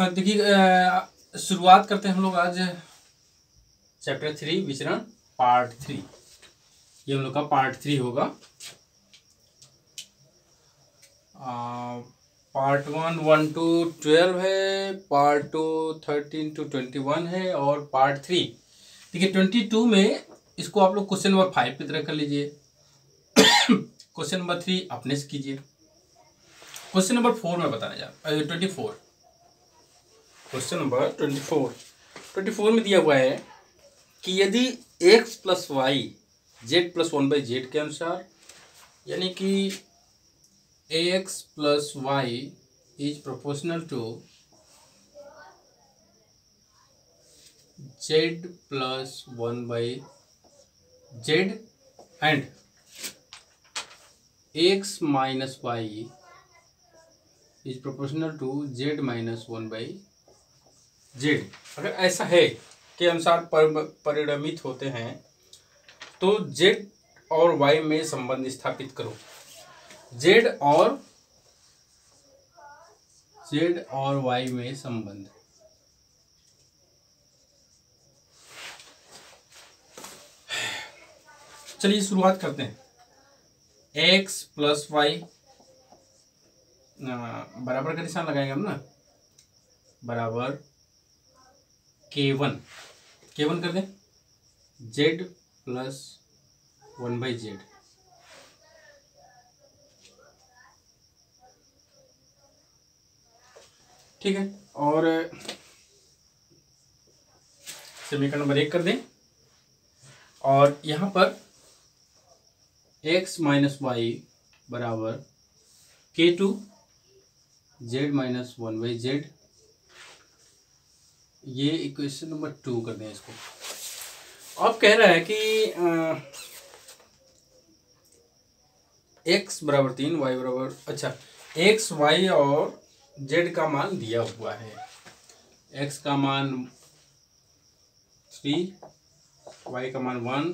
हाँ देखिए, शुरुआत करते हैं हम लोग आज चैप्टर 3 विचरण पार्ट 3। ये हम लोग का पार्ट 3 होगा। पार्ट 1 1 to 12 है, पार्ट 2 13 to 21 है और पार्ट 3 देखिए 22 में इसको आप लोग क्वेश्चन नंबर 5 की तरह कर लीजिए। क्वेश्चन नंबर 3 अपने से कीजिए। क्वेश्चन नंबर 4 में बताने जा रहा हूँ, 24 क्वेश्चन नंबर 24 में दिया हुआ है कि यदि x + y z + 1/z के अनुसार, यानी कि ax + y is proportional to z + 1/z and x - y is proportional to z - 1/z, अगर ऐसा है के अनुसार परिणमित होते हैं तो z और y में संबंध स्थापित करो। z और y में संबंध, चलिए शुरुआत करते हैं। x + y बराबर का निशान लगाएंगे हम ना, बराबर K1 कर दें z + 1/z। ठीक है, और समीकरण नंबर 1 कर दें। और यहाँ पर x - y बराबर K2 z - 1/z। ये इक्वेशन नंबर 2 कर दें इसको। अब कह रहा है कि x बराबर 3 x, y और z का मान दिया हुआ है। x का मान 3, y का मान 1,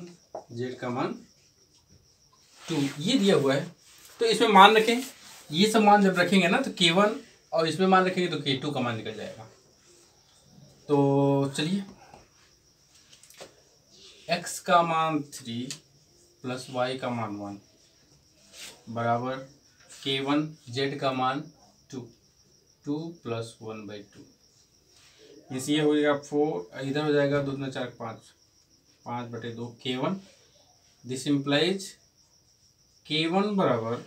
z का मान 2, ये दिया हुआ है। तो इसमें मान रखें, ये सब मान जब रखेंगे ना तो K1 और इसमें मान रखेंगे तो K2 का मान निकल जाएगा। तो चलिए, x का मान 3 + y का मान 1 बराबर K1, z का मान 2 + 1/2, इसी ये हो जाएगा 4, इधर हो जाएगा 2 × 4 = 5, 5/2 K1। दिस इम्प्लाइज K1 बराबर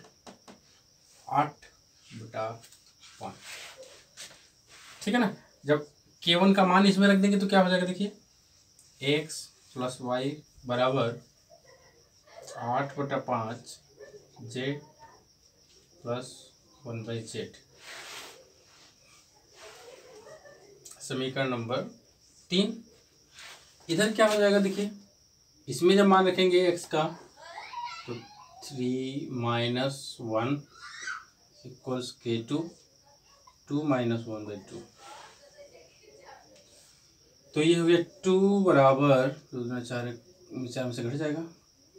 8/5। ठीक है ना, जब K1 का मान इसमें रख देंगे तो क्या हो जाएगा, देखिए x + y बराबर 8/5 z + 1/z। समीकरण नंबर 3। इधर क्या हो जाएगा, देखिए इसमें जब मान रखेंगे x का तो 3 - 1 इक्वल्स K2, 2 - 1/2। तो ये हो गया 2 बराबर 2 - 4 में से घट जाएगा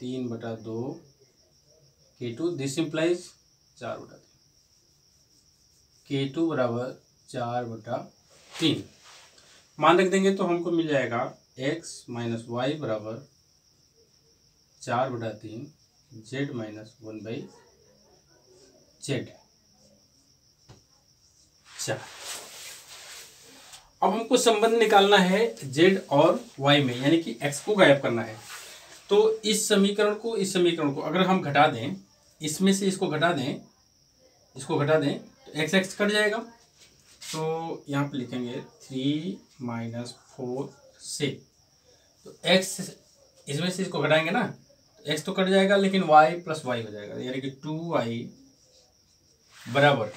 3/2 K2। दिस इम्प्लाइज 4/3 K2 बराबर 4/3। मान रख देंगे तो हमको मिल जाएगा x - y बराबर 4/3 z - 1/z। 4। अब हमको संबंध निकालना है z और y में, यानी कि x को गायब करना है। तो इस समीकरण को अगर हम घटा दें, इसमें से इसको घटा दें तो x कट जाएगा। तो यहाँ पे लिखेंगे 3 - 4 से, तो x इसमें से इसको घटाएंगे ना तो x तो कट जाएगा, लेकिन y + y हो जाएगा, यानी कि 2y बराबर,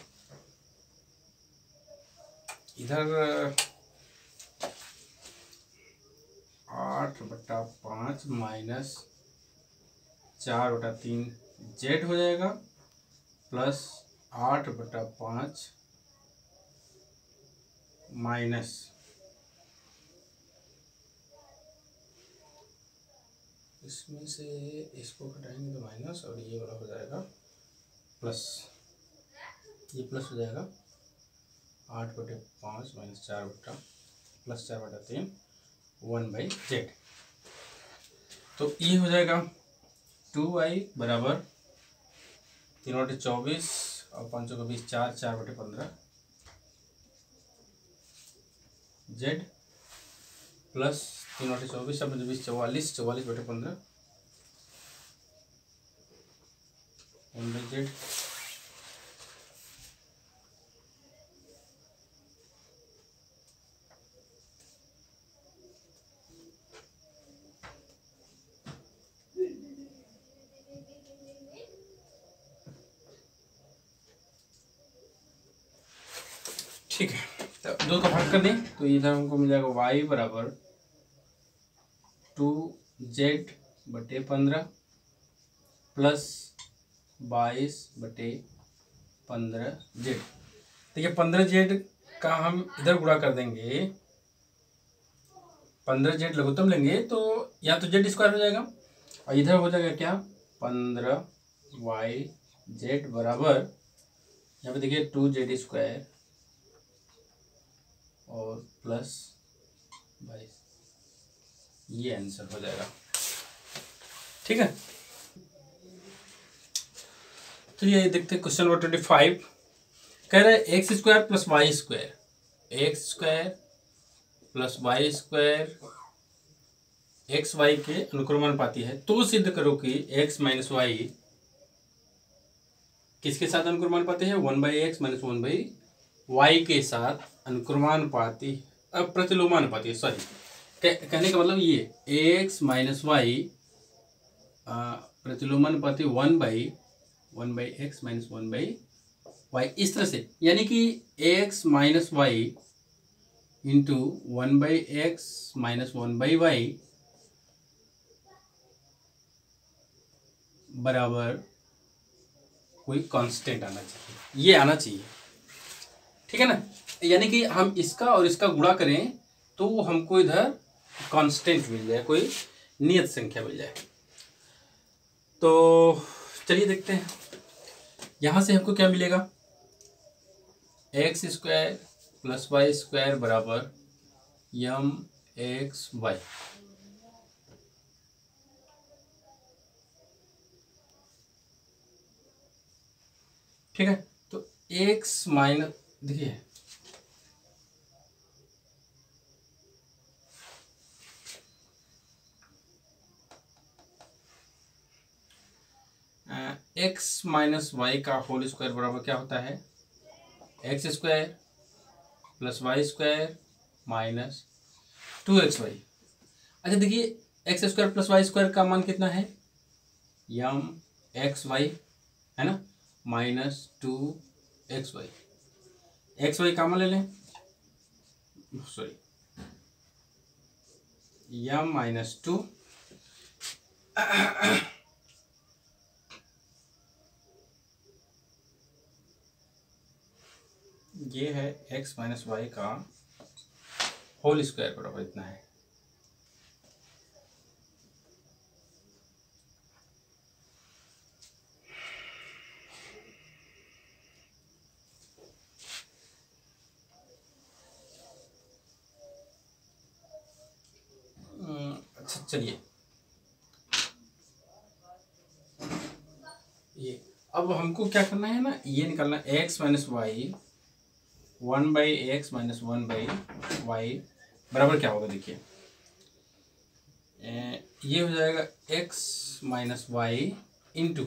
इधर 8/5 -4/3 z हो जाएगा प्लस 8/5 माइनस, इसमें से इसको घटाएंगे तो माइनस और ये वाला हो जाएगा प्लस, ये प्लस हो जाएगा आठ बटे पाँच माइनस चार बटा प्लस चार बटा तीन 1/z। तो ये हो जाएगा 2i बराबर 3/24 और 5/20 4 4/15 z प्लस 3/24 5/20 44 44/15 1/z। ठीक है, तो दो को भाग कर दें तो इधर हमको मिल जाएगा y बराबर 2z/15 प्लस 22/15z। तो ये 15z का हम इधर गुणा कर देंगे, 15z लघुत्तम लेंगे तो या तो z स्क्वायर हो जाएगा और इधर हो जाएगा क्या 15yz बराबर यहाँ पे देखिए 2z स्क्वायर और प्लस 22, ये आंसर हो जाएगा। ठीक है, तो ये देखते हैं क्वेश्चन नंबर 25 कह रहे हैं x² + y² एक्स वाई के अनुक्रमण पाती है, तो सिद्ध करो कि x - y किसके साथ अनुक्रमण पाती है, 1/x - 1/y के साथ अनुक्रमानुपाती प्रतिलोमानुपाती है। सॉरी, कहने का मतलब ये x - y प्रतिलोमानुपाती 1/x - 1/y इस तरह से, यानी कि x - y into 1/x - 1/y बराबर कोई कांस्टेंट आना चाहिए, ये आना चाहिए। ठीक है ना, यानी कि हम इसका और इसका गुणा करें तो हमको इधर कांस्टेंट मिल जाए, कोई नियत संख्या मिल जाए। तो चलिए देखते हैं यहाँ से हमको क्या मिलेगा, x² + y² बराबर mxy। ठीक है, तो x माइनस देखिए x - y का होल² बराबर क्या होता है, x² + y² - 2xy। अच्छा देखिए x² + y² का मान कितना है, mxy है ना, -2xy। xy का मान ले लें, सॉरी m - 2 ये है x - y का होल² बराबर इतना है। अच्छा चलिए, ये अब हमको क्या करना है ना, ये निकालना x - y 1/x - 1/y बराबर क्या होगा। देखिए ये हो जाएगा x - y into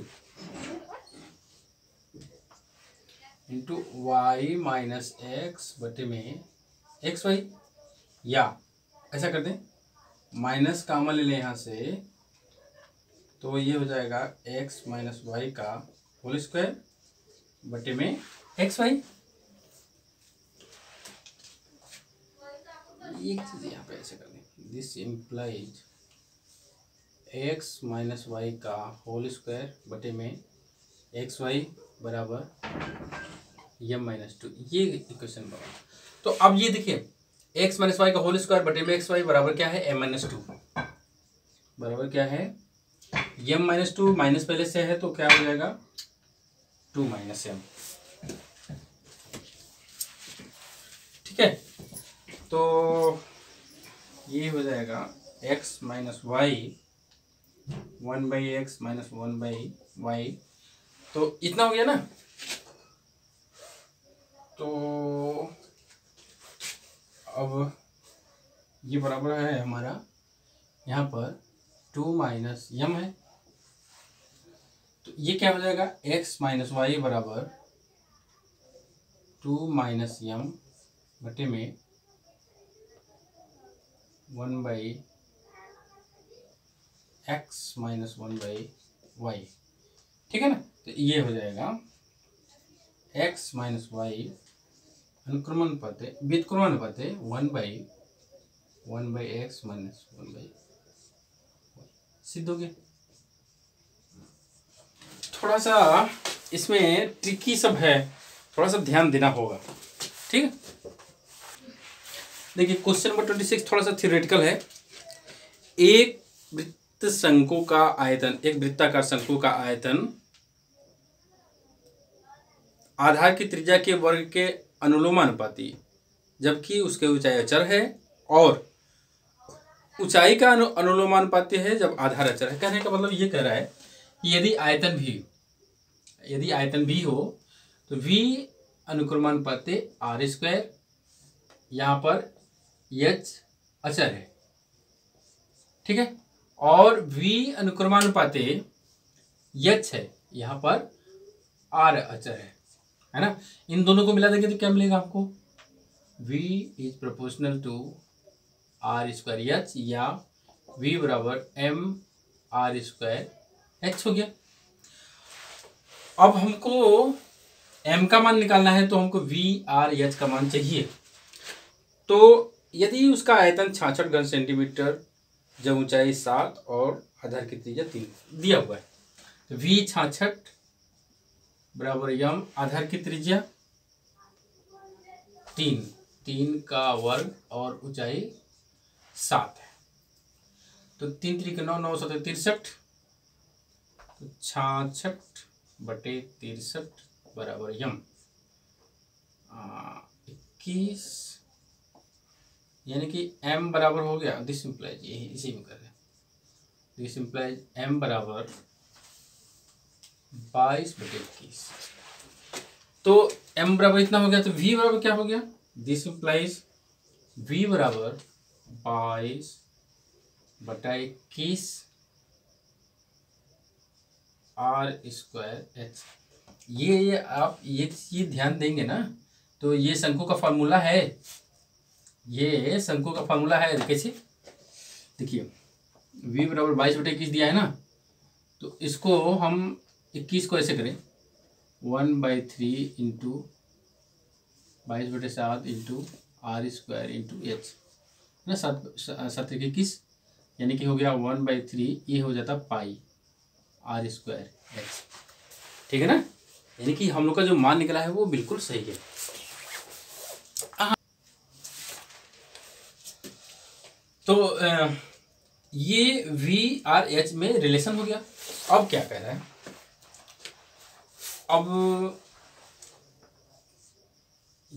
y - x बटे में xy, या ऐसा कर दें माइनस कामा ले लें यहाँ से, तो ये हो जाएगा x - y का होल² बटे में xy। एक चीज़ यहाँ पे ऐसे कर दें, दिस इम्प्लाइज x - y का होल² बटे में xy बराबर m - 2, ये इक्वेशन बना। तो अब ये देखिए x - y का होल² बटे में xy बराबर क्या है, m - 2 बराबर क्या है, m - 2 माइनस पहले से है तो क्या हो जाएगा 2 - m। ठीक है, तो ये हो जाएगा x minus y 1 by x minus 1 by Y. तो इतना हो गया ना, तो अब ये बराबर है हमारा यहाँ पर 2 माइनस यम है, तो ये क्या हो जाएगा x माइनस वाई बराबर 2 माइनस यम बटे में 1 by x minus 1 by Y. ठीक है ना, तो ये हो जाएगा x माइनस वाई व्युत्क्रमण पते 1 by x minus 1 by Y. सिद्ध हो गया। थोड़ा सा इसमें ट्रिकी सब है, थोड़ा सा ध्यान देना होगा। ठीक है, देखिए क्वेश्चन नंबर 26 थोड़ा सा थियोरेटिकल है। एक वृत्त शंकु का आयतन, एक वृत्ताकार शंकु का आयतन आधार की त्रिज्या के वर्ग के अनुलोमानुपाती जबकि उसके ऊंचाई अचर है, और ऊंचाई का अनुलोमानुपाती है जब आधार अचर है। कहने का मतलब ये कह रहा है यदि आयतन भी हो तो v अनुक्रमानुपाती आर स्क्वायर, यहाँ पर h अचर है, ठीक है, और v अनुक्रमानुपाती h है, यहाँ पर r अचर है ना। इन दोनों को मिला देंगे तो क्या मिलेगा आपको, v is proportional to are square h, या v बराबर m आर स्क्वायर h हो गया। अब हमको m का मान निकालना है, तो हमको वी आर एच का मान चाहिए। तो यदि उसका आयतन 66 घन सेंटीमीटर, जब ऊंचाई 7 और आधार की त्रिज्या 3 दिया हुआ है, तो वी 66 बराबर यम आधार की त्रिज्या 3 का वर्ग और ऊंचाई 7 है, तो 3 × 9 = 63, 66/63 बराबर यम 21, यानी कि m बराबर हो गया, दिस इम्प्लाइज यही इसी में कर रहे हैं, दिस इम्प्लाइज m बराबर 22/21। तो m बराबर इतना हो गया, तो v बराबर क्या हो गया, दिस इम्प्लाइज v बराबर 22/21 आर स्क्वायर एच। ये आप ये चीज ध्यान देंगे ना, तो ये शंकु का फॉर्मूला है, ये शंकु का फॉर्मूला है। कैसे, देखिए v बराबर 22/21 दिया है ना, तो इसको हम 21 को ऐसे करें 1/3 × 22/7 × आर स्क्वायर इंटू एच है ना, 7 × 21, यानी कि हो गया 1/3, ये हो जाता पाई आर स्क्वायर एच। ठीक है ना, यानी कि हम लोग का जो मान निकला है वो बिल्कुल सही है। तो ये वी आर एच में रिलेशन हो गया। अब क्या कह रहा है, अब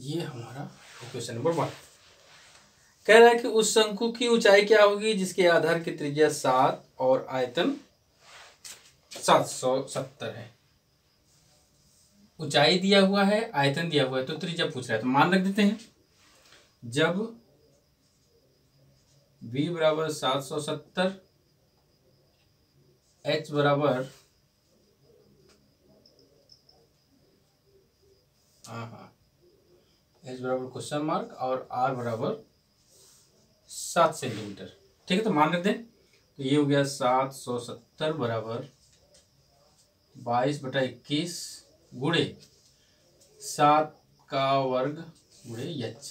ये हमारा क्वेश्चन नंबर 1 कह रहा है कि उस शंकु की ऊंचाई क्या होगी जिसके आधार की त्रिज्या 7 और आयतन 770 है। ऊंचाई दिया हुआ है, आयतन दिया हुआ है, तो त्रिज्या पूछ रहा है, तो मान रख देते हैं। जब v बराबर 770, h बराबर question mark और r बराबर 7 सेंटीमीटर। ठीक है, तो मान रख दें, तो ये हो गया 770 बराबर 22/21 गुणे 7 का वर्ग गुणे एच,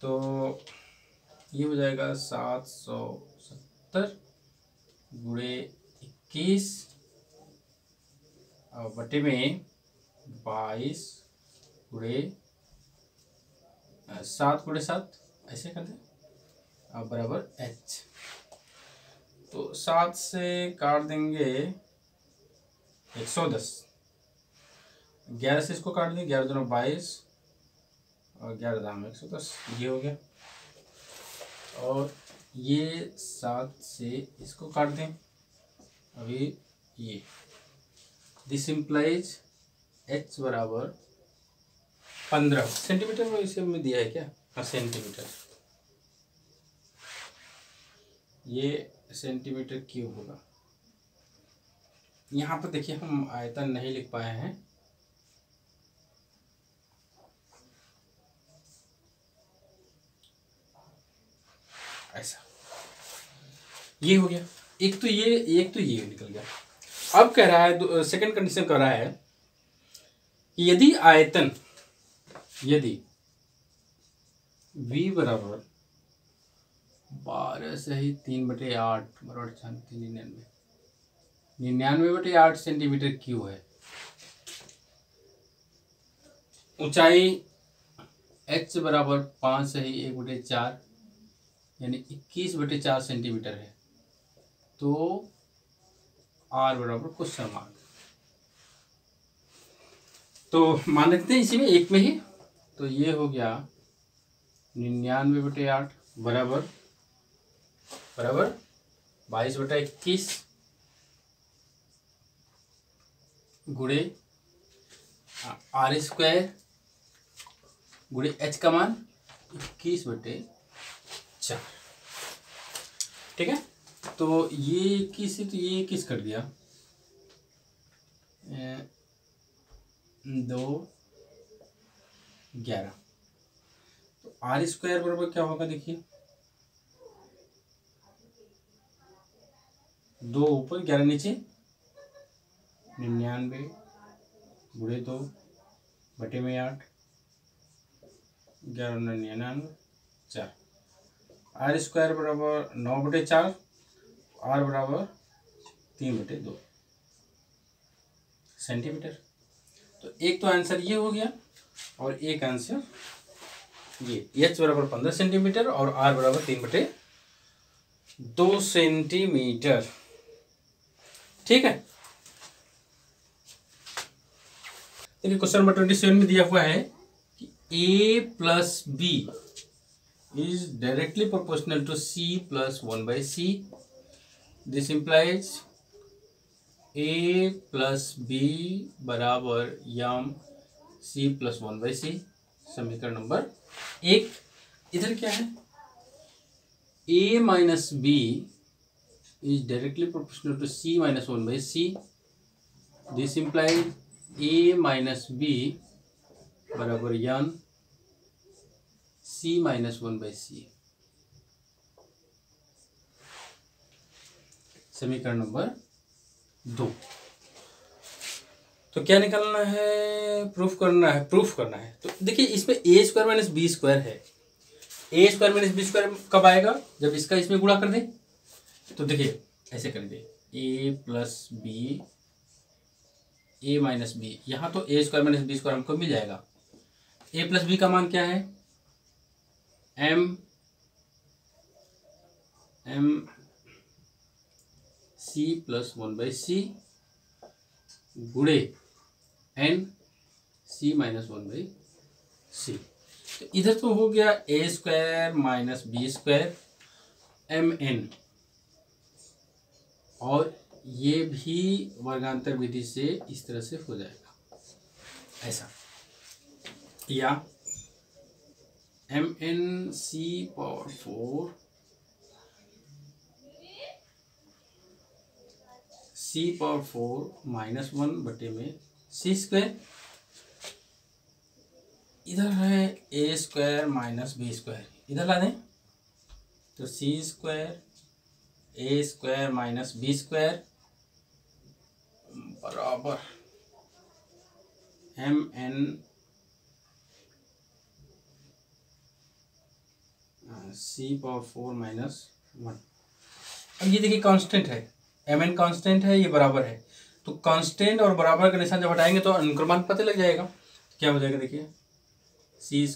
तो ये हो जाएगा 770 गुणे 21 बटे में 22 गुणे 7 ऐसे करते हैं बराबर एच। तो 7 से काट देंगे 110, 11 से इसको काट देंगे, 11 × 22 और 11 दाम 110 ये हो गया। और ये 7 से इसको काट दें। अभी ये दिस इम्प्लाइज h बराबर 15 सेंटीमीटर में इसे हमें दिया है क्या? हाँ सेंटीमीटर, ये सेंटीमीटर क्यूब होगा। यहाँ पर देखिए हम आयतन नहीं लिख पाए हैं, ऐसा ये हो गया। एक तो ये निकल गया। अब कह रहा है सेकंड कंडीशन कह रहा है कि यदि आयतन v बराबर 12√3/8 बराबर 99/8 सेंटीमीटर क्यूब है, ऊंचाई h बराबर 5√1/4 यानी 21/4 सेंटीमीटर है, तो r बराबर क्वेश्चन मार्क। तो मान लेते हैं इसी में एक में ही, तो ये हो गया 99/8 बराबर 22/21 गुणे r² गुणे h का मान 21/4। ठीक है, तो ये 21 से तो ये 21 कर दिया, 2 11। तो r² बराबर क्या होगा? देखिए 2 ऊपर 11 नीचे 99/2/8 11×99 4। r² बराबर 9/4, r बराबर 3/2 सेंटीमीटर। तो एक तो आंसर ये हो गया और एक आंसर ये h बराबर 15 सेंटीमीटर और r बराबर 3/2 सेंटीमीटर। ठीक है, देखिए क्वेश्चन नंबर 27 में दिया हुआ है कि a + b is directly proportional to c + 1/c। This implies a + b बराबर याम c + 1/c। समीकरण नंबर 1। इधर क्या है? a - b is directly proportional to c - 1/c। This implies a - b बराबर याम c - 1/c। समीकरण नंबर 2। तो क्या निकालना है? प्रूफ करना है। तो देखिए इसमें a² - b² है। a² - b² कब आएगा? जब इसका इसमें गुणा कर दें। तो देखिए ऐसे कर दें a + b a - b। यहाँ तो a² - b² हमको मिल जाएगा। a + b का मान क्या है? c + 1/c गुणे n c - 1/c। तो इधर तो हो गया a² - b² mn, और ये भी वर्गांतर विधि से इस तरह से हो जाएगा ऐसा, या mn c⁴ c⁴ - 1/c²। इधर है a² - b² इधर ला दें, तो c² a² - b² बराबर mn c⁴ - 1। अब ये देखिए कांस्टेंट है, mn कांस्टेंट है, ये बराबर है, तो कांस्टेंट और बराबर का निशान जब हटाएंगे तो अनुक्रमांक पता लग जाएगा। क्या हो जाएगा? देखिए c²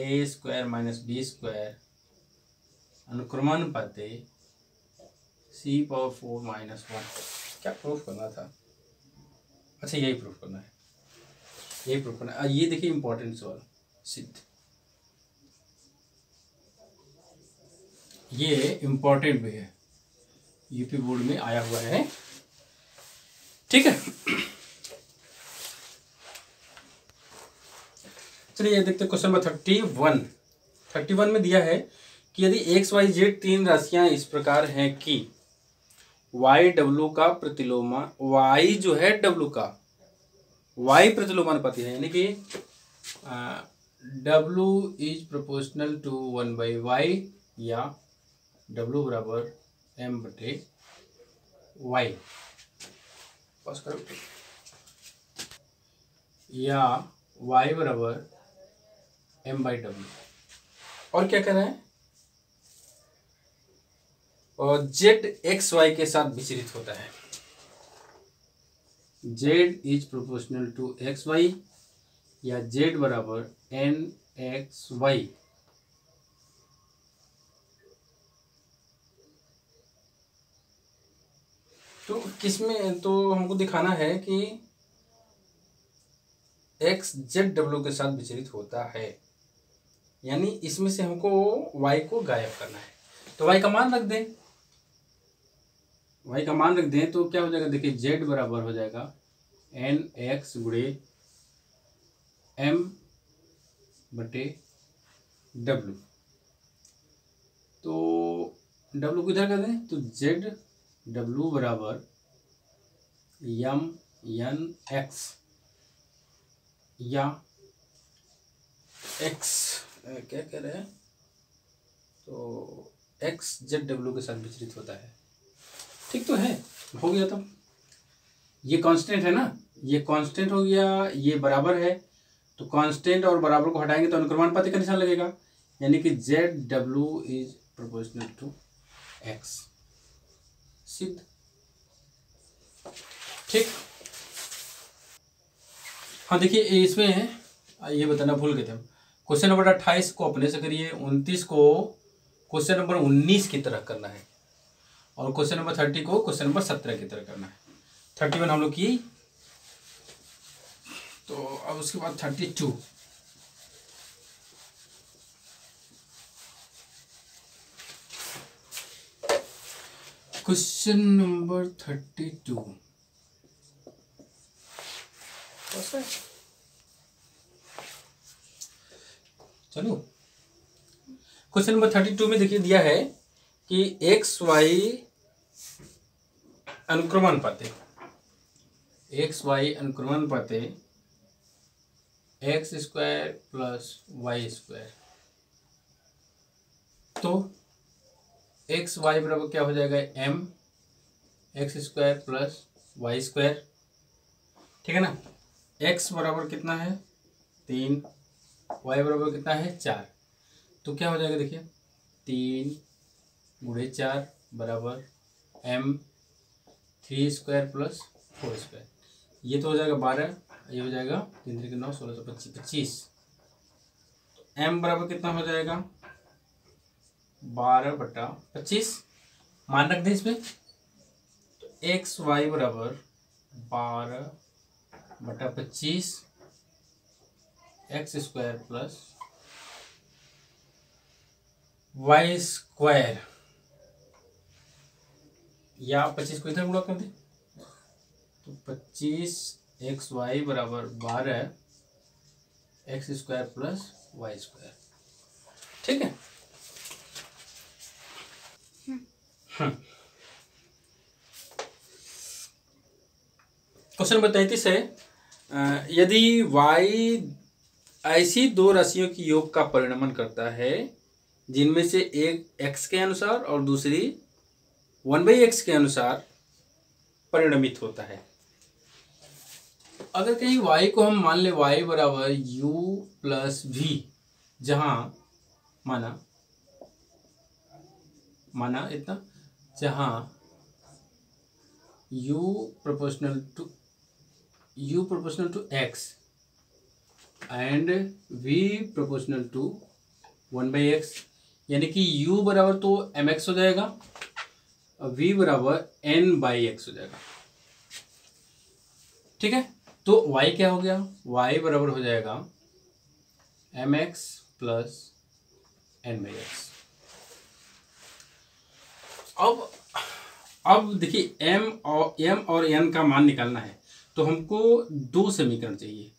a² - b² अनुक्रमानुपात c⁴ - 1। क्या प्रूफ करना था? अच्छा यही प्रूफ करना है। ये प्रूफ करना। ये देखिए इंपॉर्टेंट सवाल सिद्ध, ये इंपॉर्टेंट भी है, यूपी बोर्ड में आया हुआ है। ठीक है, चलिए देखते क्वेश्चन नंबर 31। 31 में दिया है कि यदि XYZ तीन राशियां इस प्रकार हैं कि YW का प्रतिलोमा, Y जो है W का, Y प्रतिलोमानुपाती है, यानी कि W is proportional to 1/Y या W बराबर m/y पास करो, या y बराबर m/w। और क्या कर रहे हैं, और z xy के साथ विचरित होता है, z is proportional to xy या z बराबर nxy। तो किसमें, तो हमको दिखाना है कि एक्स जेड डब्ल्यू के साथ विचलित होता है, यानी इसमें से हमको वाई को गायब करना है। तो वाई का मान रख दें, वाई का मान रख दें तो क्या हो जाएगा, देखिए जेड बराबर हो जाएगा एन एक्स गुणे एम बटे डब्ल्यू। तो डब्ल्यू को इधर कर दें तो जेड W बराबर यम एन एक्स या x क्या कह रहे हैं, तो x जेड डब्ल्यू के साथ विचलित होता है। ठीक तो है, हो गया। तो ये कांस्टेंट है ना, ये कांस्टेंट हो गया, ये बराबर है, तो कांस्टेंट और बराबर को हटाएंगे तो अनुक्रमानुपाती का निशान लगेगा, यानी कि Z W is proportional to x सिद्ध। ठीक, हाँ देखिए इसमें ये बताना भूल गए थे हम, क्वेश्चन नंबर 28 को अपने से करिए, 29 को क्वेश्चन नंबर 19 की तरह करना है, और क्वेश्चन नंबर 30 को क्वेश्चन नंबर 17 की तरह करना है। 31 हम लोग की, तो अब उसके बाद 32। क्वेश्चन नंबर 32, चलो क्वेश्चन नंबर 32 में देखिए दिया है कि एक्स वाई अनुक्रमानुपाती X square plus Y square. तो एक्स वाई बराबर क्या हो जाएगा, M X square plus Y square. ठीक है ना, एक्स बराबर कितना है 3, वाई बराबर कितना है 4। तो क्या हो जाएगा, देखिए 3 गुणे 4 बराबर एम 3 स्क्वायर प्लस 4 स्क्वायर। ये तो हो जाएगा 12, ये हो जाएगा 3 के 9 16 से 25। एम बराबर कितना हो जाएगा 12/25, मान रख दें इसमें। तो एक्स वाई बराबर 12/25 X square plus Y square, या 25 को इधर गुणा कर दें तो 25 एक्स वाई बराबर 12 X square plus Y square. ठीक है, क्वेश्चन नंबर 33 है, यदि y ऐसी दो राशियों की योग का परिणमन करता है जिनमें से एक x के अनुसार और दूसरी 1/x के अनुसार परिणमित होता है। अगर कहीं y को हम मान ले y बराबर u प्लस v, जहाँ माना इतना, जहाँ u proportional to x and v proportional to 1/x, यानी कि u बराबर तो mx हो जाएगा और v बराबर n/x हो जाएगा। ठीक है, तो y क्या हो गया, y बराबर हो जाएगा mx plus N by X. अब देखिए m और n का मान निकालना है तो हमको दो समीकरण चाहिए,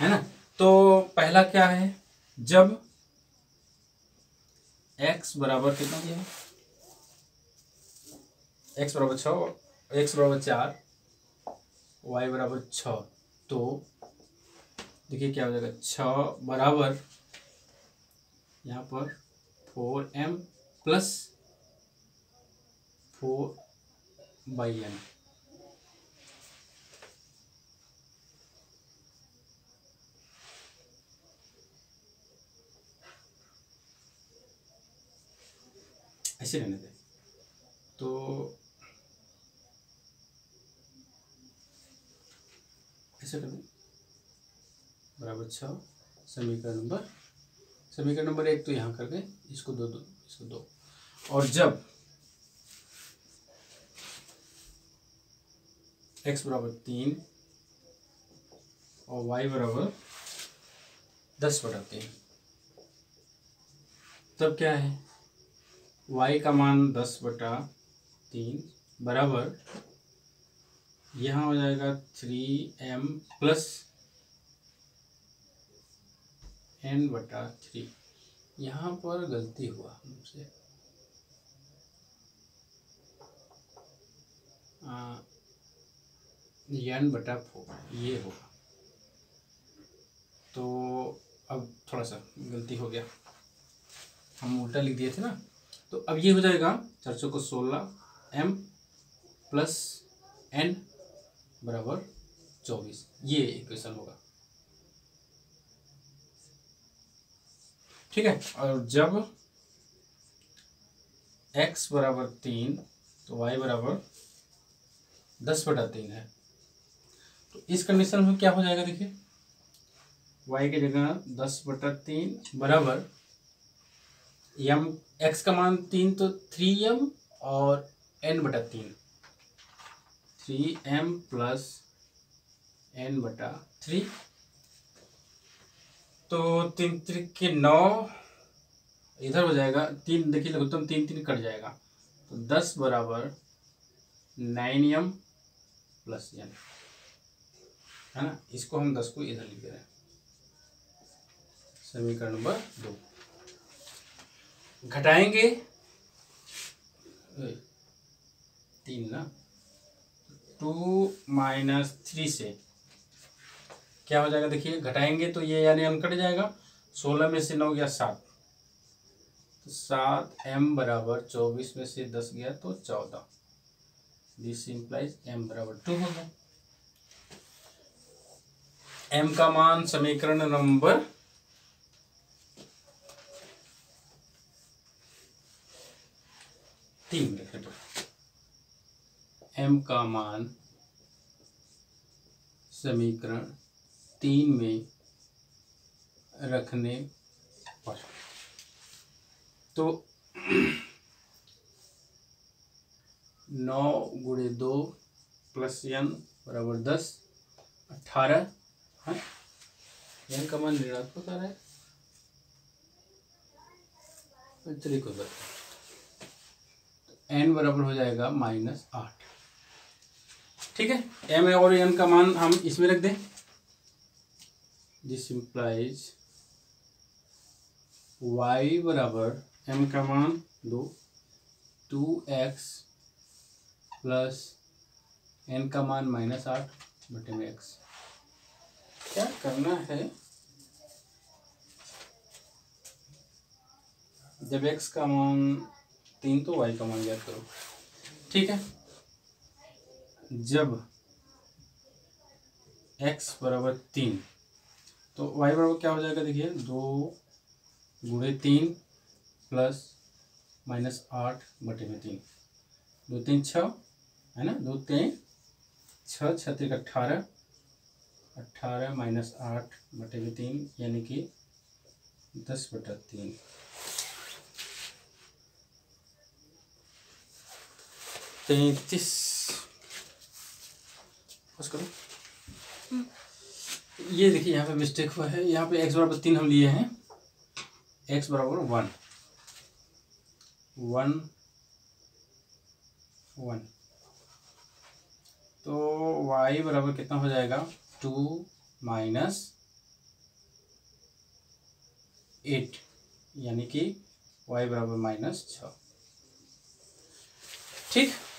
है ना। तो पहला क्या है, जब x बराबर कितना दिया है, x बराबर 6, x बराबर 4, y बराबर 6, तो देखिए क्या हो जाएगा, 6 बराबर यहाँ पर 4m प्लस 4/n। ऐसे रहने दे तो ऐसे कर दें बराबर 6। समीकरण नंबर 1 तो यहाँ करके इसको दो और जब x बराबर 3 और y बराबर 10/3 तब क्या है, y का मान 10/3 बराबर यहाँ हो जाएगा 3m प्लस n/3। यहाँ पर गलती हुआ हमसे, n/4 ये होगा, तो अब थोड़ा सा गलती हो गया, हम उल्टा लिख दिए थे ना। तो अब ये हो जाएगा 416m प्लस n बराबर 24, ये इक्वेशन होगा, ठीक है। और जब x बराबर 3 तो y बराबर 10/3 है तो इस कंडीशन में क्या हो जाएगा, देखिए y की जगह 10/3 बराबर m, x का मान 3 तो 3m और n/3, 3m प्लस n/3, तो 3×3 9 इधर हो जाएगा, 3 देखिए लघुत्तम 3×3 कट जाएगा तो 10 बराबर 9m प्लस n, है ना। इसको हम 10 को इधर लिख दे रहे हैं, समीकरण नंबर 2। घटाएंगे 3 ना, 2 - 3 से क्या हो जाएगा, देखिए घटाएंगे तो ये यानी n कट जाएगा, 16 में से 9 गया 7, तो 7m बराबर 24 में से 10 गया तो 14। दिस इम्प्लाइज m बराबर 2 होगा। m का मान समीकरण नंबर 3 रखे तो रखने पर तो 9 × 2 प्लस n बराबर 10, 18 है। n का मान ऋणात्मक आ रहा है, चलिए कुछ n बराबर हो जाएगा -8, ठीक है। m और n का मान हम इसमें रख दें, दिस इम्प्लाइज y बराबर m का मान 2x प्लस n का मान -8/x। क्या करना है, जब x का मान 3 तो y का मान ज्ञात करो, ठीक है। जब x बराबर 3 तो y बराबर क्या हो जाएगा, देखिए 2 × 3 प्लस -8/3, 2×3 6, है ना, 2×3 6, 6×3 18, 18 - 8/3 यानी कि 10/3। ये देखिए यहाँ पे मिस्टेक हुआ है। यहाँ पे x बराबर 3 हम लिए हैं, x बराबर 1 1 1, तो y बराबर कितना हो जाएगा 2 माइनस 8, यानी कि y बराबर -6। ठीक।